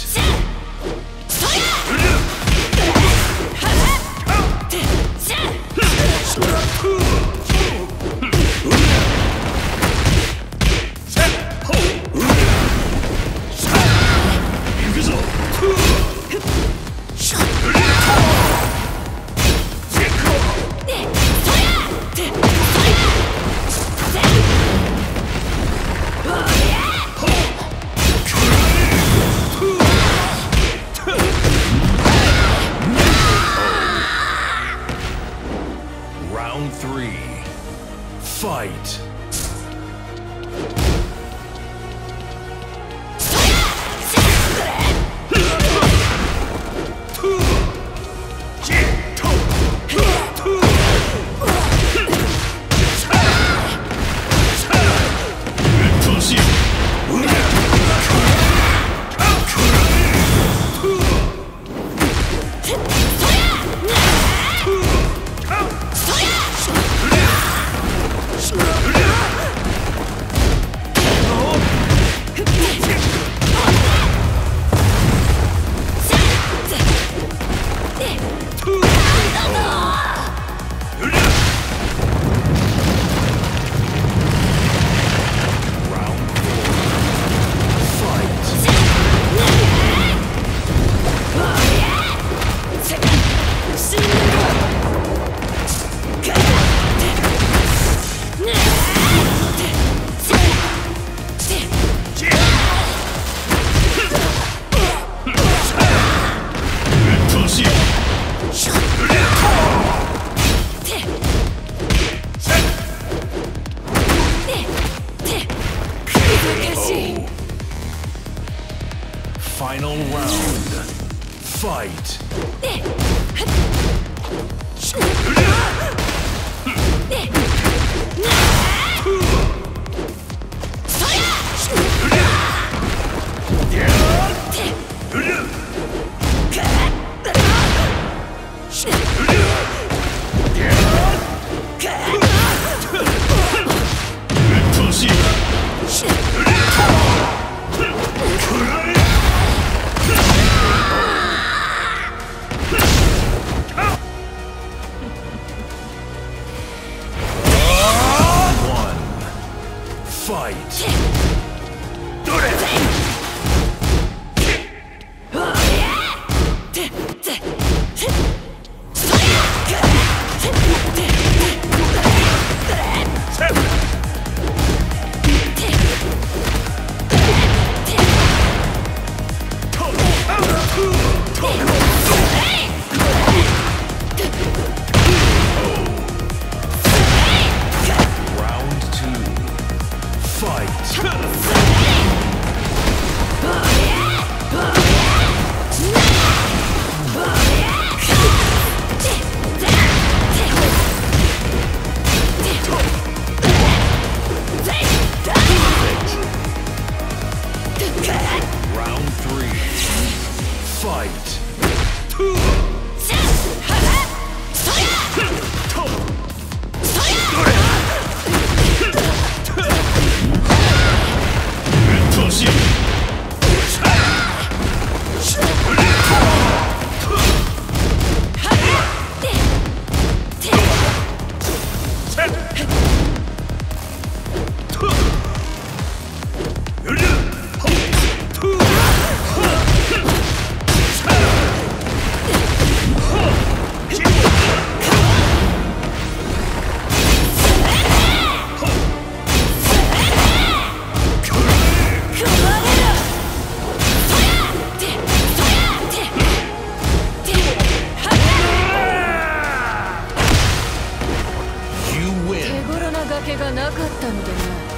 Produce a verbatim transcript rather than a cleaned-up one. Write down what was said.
Fight! Final round. Fight. You win.